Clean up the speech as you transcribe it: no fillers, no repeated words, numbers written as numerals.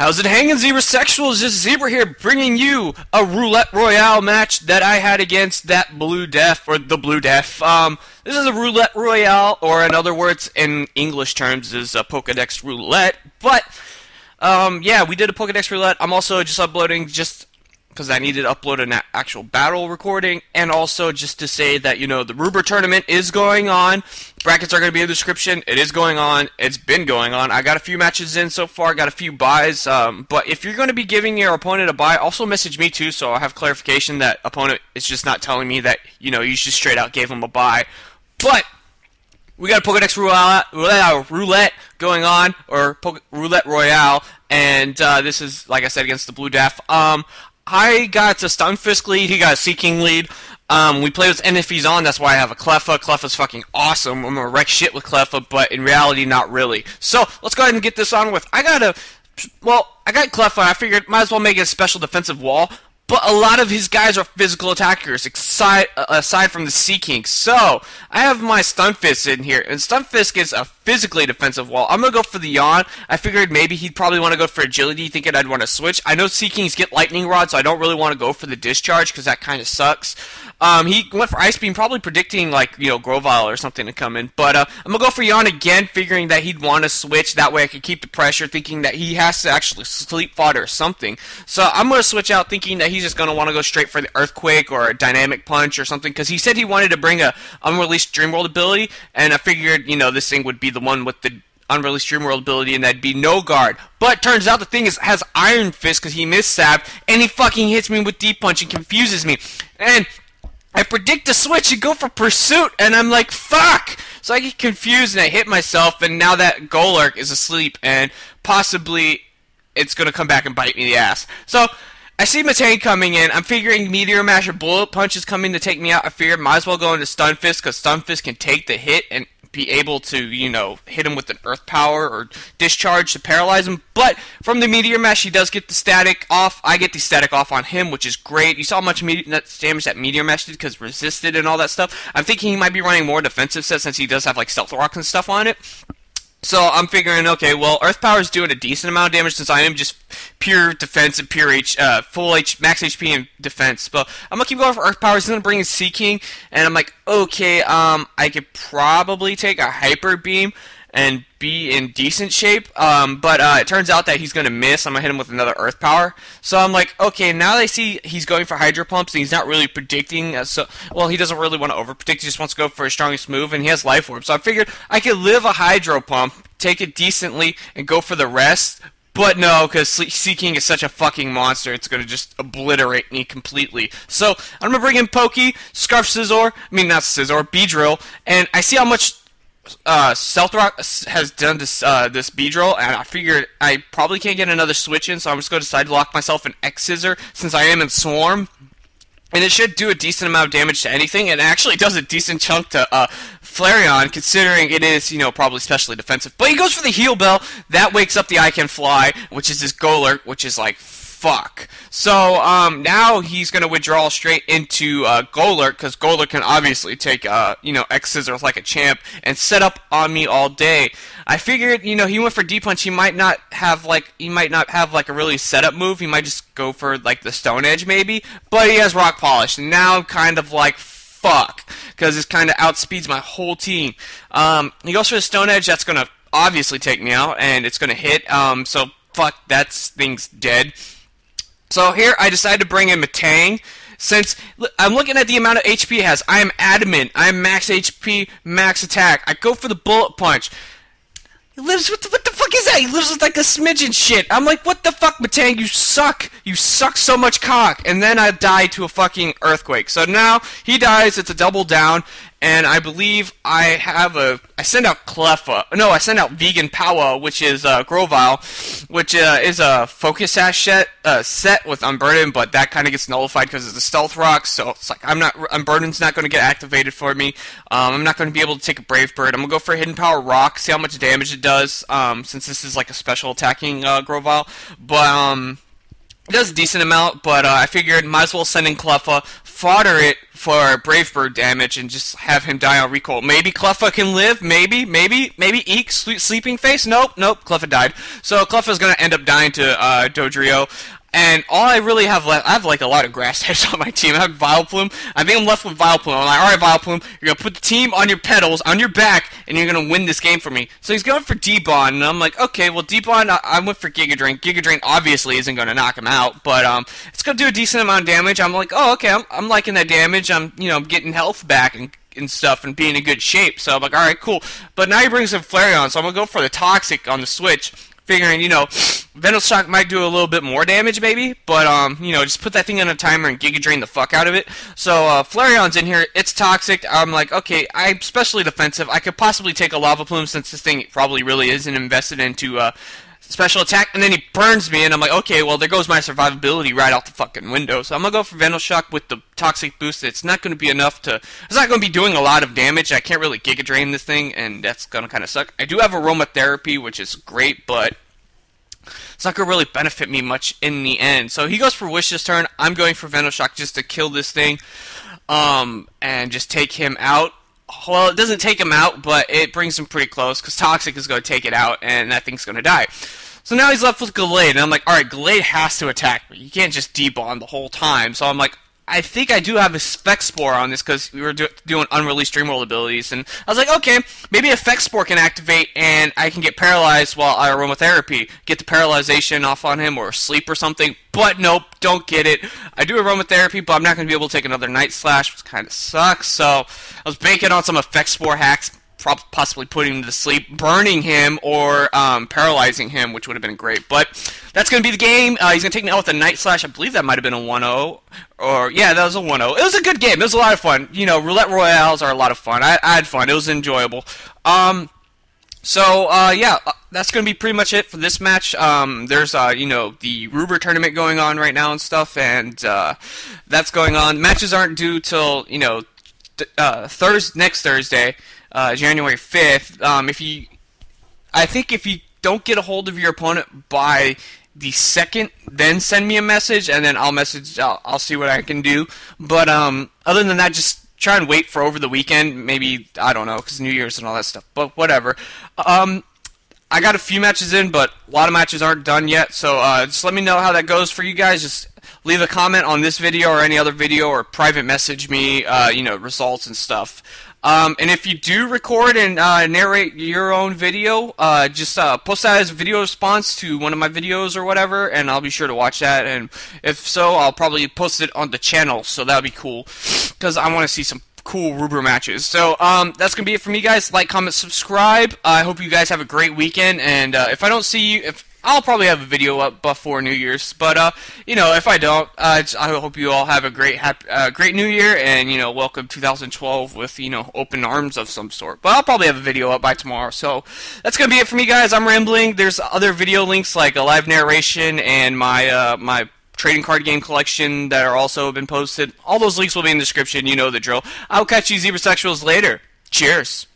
How's it hanging, Zebra Sexuals? This is Zebra here, bringing you a Roulette Royale match that I had against TheBlueDaf, or TheBlueDaf. This is a Roulette Royale, or in other words, in English terms, is a Pokedex Roulette. But, yeah, we did a Pokedex Roulette. I'm also just uploading just because I needed to upload an actual battle recording, and also just to say that, you know, the Ruber tournament is going on. Brackets are going to be in the description. It is going on. It's been going on. I got a few matches in so far. Got a few buys. But if you're going to be giving your opponent a buy, also message me too, so I'll have clarification that opponent is just not telling me that, you know, you just straight out gave him a buy. But we got a Pokedex Roulette going on, or Roulette Royale, and this is, like I said, against the TheBlueDaf. I got a Stunfisk lead, he got a Seaking lead. We play with NFEs on, that's why I have a Cleffa. Cleffa's fucking awesome. I'm gonna wreck shit with Cleffa, but in reality, not really. So, let's go ahead and get this on with. I got Cleffa, I figured might as well make it a special defensive wall, but a lot of his guys are physical attackers, aside from the Seaking. So, I have my Stunfisk in here, and Stunfisk is a physically defensive wall. I'm going to go for the Yawn. I figured maybe he'd probably want to go for Agility, thinking I'd want to switch. I know Seakings get Lightning Rod, so I don't really want to go for the Discharge, because that kind of sucks. He went for Ice Beam, probably predicting, like, you know, Grovyle or something to come in. But I'm going to go for Yawn again, figuring that he'd want to switch. That way I could keep the pressure, thinking that he has to actually sleep fodder or something. So I'm going to switch out, thinking that he's just going to want to go straight for the Earthquake or a Dynamic Punch or something, because he said he wanted to bring a Unreleased Dream World ability, and I figured, you know, this thing would be the one with the unreleased Dream World ability, and that'd be no guard. But turns out the thing is has Iron Fist because he missed Sab, and he fucking hits me with Deep Punch and confuses me. And I predict the switch and go for Pursuit, and I'm like, fuck! So I get confused and I hit myself, and now that Golurk is asleep, and possibly it's gonna come back and bite me in the ass. So I see Metang coming in. I'm figuring Meteor Mash or Bullet Punch is coming to take me out. I figured might as well go into Stunfisk because Stunfisk can take the hit and be able to, you know, hit him with an Earth Power or Discharge to paralyze him. But from the Meteor Mash, he does get the static off. I get the static off on him, which is great. You saw how much damage that Meteor Mash did because resisted and all that stuff. I'm thinking he might be running more defensive sets since he does have, like, Stealth Rocks and stuff on it. So I'm figuring, okay, well, Earth Power is doing a decent amount of damage since I am just pure defense and pure max HP and defense. But I'm going to keep going for Earth Power. He's going to bring in Seaking, and I'm like, okay, I could probably take a Hyper Beam and be in decent shape, but it turns out that he's going to miss. I'm going to hit him with another Earth Power. So I'm like, okay, now they see he's going for Hydro Pumps, and he's not really predicting, well, he doesn't really want to over-predict, he just wants to go for his strongest move, and he has Life Orb. So I figured I could live a Hydro Pump, take it decently, and go for the rest, but no, because Seaking is such a fucking monster, it's going to just obliterate me completely. So I'm going to bring in Pokey, Beedrill, and I see how much Stealth Rock has done this Beedrill, and I figured I probably can't get another switch in, so I'm just going to sidelock myself in X-Scissor since I am in Swarm, and it should do a decent amount of damage to anything, and it actually does a decent chunk to Flareon, considering it is, you know, probably specially defensive. But he goes for the Heal Bell, that wakes up the I Can Fly, which is this Golurk, which is like, fuck. So now he's going to withdraw straight into Golurk, because Golurk can obviously take you know, X-Scissor like a champ and set up on me all day. I figured, you know, he went for D-Punch, he might not have like a really setup move, he might just go for like the Stone Edge maybe, but he has Rock Polish, and now I'm kind of like, fuck, because this kind of outspeeds my whole team. He goes for the Stone Edge, that's going to obviously take me out, and it's going to hit, so fuck, that thing's dead. So here I decided to bring in Metang. Since I'm looking at the amount of HP it has, I am adamant. I am max HP, max attack. I go for the Bullet Punch. He lives with what the fuck is that? He lives with like a smidgen shit. I'm like, what the fuck, Metang? You suck. You suck so much cock. And then I die to a fucking Earthquake. So now he dies. It's a double down. And I believe I have a... I send out Cleffa. No, I send out Vegan Power, which is Grovyle, which is a Focus Sash set with Unburden, but that kind of gets nullified because of the Stealth Rock. So it's like, Unburden's not going to get activated for me. I'm not going to be able to take a Brave Bird. I'm going to go for Hidden Power Rock, see how much damage it does, since this is like a special attacking Grovyle. But it does a decent amount, but I figured might as well send in Cleffa. fodder it for Brave Bird damage and just have him die on recoil. Maybe Cleffa can live, maybe Eek, Sleeping Face? Nope, Cleffa died. So Cleffa's gonna end up dying to Dodrio. And all I really have left, I have like a lot of grass types on my team. I have Vileplume. I think I'm left with Vileplume. I'm like, alright Vileplume, you're gonna put the team on your pedals, on your back, and you're gonna win this game for me. So he's going for Debond, and I'm like, okay, well Debond, I went for Giga Drain. Giga Drain obviously isn't gonna knock him out, but it's gonna do a decent amount of damage. I'm like, oh okay, I'm liking that damage. I'm, you know, getting health back and stuff and being in good shape. So I'm like, alright, cool. But now he brings in Flareon, so I'm gonna go for the Toxic on the switch, figuring, you know, Venoshock might do a little bit more damage maybe, but, you know, just put that thing on a timer and Giga Drain the fuck out of it. So, Flareon's in here, it's Toxic, I'm like, okay, I'm specially defensive, I could possibly take a Lava Plume since this thing probably really isn't invested into, special attack, and then he burns me, and I'm like, okay, well, there goes my survivability right out the fucking window, so I'm gonna go for Venoshock with the Toxic boost. It's not gonna be enough to, it's not gonna be doing a lot of damage, I can't really Giga Drain this thing, and that's gonna kinda suck. I do have Aromatherapy, which is great, but it's not going to really benefit me much in the end. So he goes for Wish this turn. I'm going for Venoshock just to kill this thing and just take him out. Well, it doesn't take him out, but it brings him pretty close because Toxic is going to take it out and that thing's going to die. So now he's left with Gallade, and I'm like, alright, Gallade has to attack me. You can't just debond the whole time. So I'm like, I think I do have a Effect Spore on this because we were doing unreleased Dreamworld abilities, and I was like, okay, maybe Effect Spore can activate and I can get paralyzed while I Aromatherapy, get the paralyzation off on him or sleep or something, but nope, don't get it. I do Aromatherapy, but I'm not going to be able to take another Night Slash, which kind of sucks, so I was banking on some Effect Spore hacks, possibly putting him to sleep, burning him, or paralyzing him, which would have been great. But that's going to be the game. He's going to take me out with a Night Slash. I believe that might have been a 1-0. Or, yeah, that was a 1-0. It was a good game. It was a lot of fun. You know, Roulette Royales are a lot of fun. I had fun. It was enjoyable. Yeah, that's going to be pretty much it for this match. There's, you know, the Ruber tournament going on right now and stuff, and that's going on. Matches aren't due till, you know, next Thursday. January 5th, I think if you don't get a hold of your opponent by the 2nd, then send me a message, and then I'll see what I can do, but, other than that, just try and wait for over the weekend, maybe, I don't know, because New Year's and all that stuff, but whatever. I got a few matches in, but a lot of matches aren't done yet, so, just let me know how that goes for you guys, just leave a comment on this video or any other video, or private message me, you know, results and stuff. And if you do record and narrate your own video, just post that as a video response to one of my videos or whatever, and I'll be sure to watch that, and if so, I'll probably post it on the channel, so that'll be cool, because I want to see some cool Ruber matches. So, that's going to be it for me, guys. Like, comment, subscribe. I hope you guys have a great weekend, and if I don't see you, I'll probably have a video up before New Year's, but, you know, if I don't, I hope you all have a great, great New Year, and, you know, welcome 2012 with, you know, open arms of some sort, but I'll probably have a video up by tomorrow, so that's gonna be it for me, guys. I'm rambling. There's other video links, like a live narration and my, my trading card game collection that are also been posted. All those links will be in the description, you know the drill. I'll catch you Zebra Sexuals later. Cheers.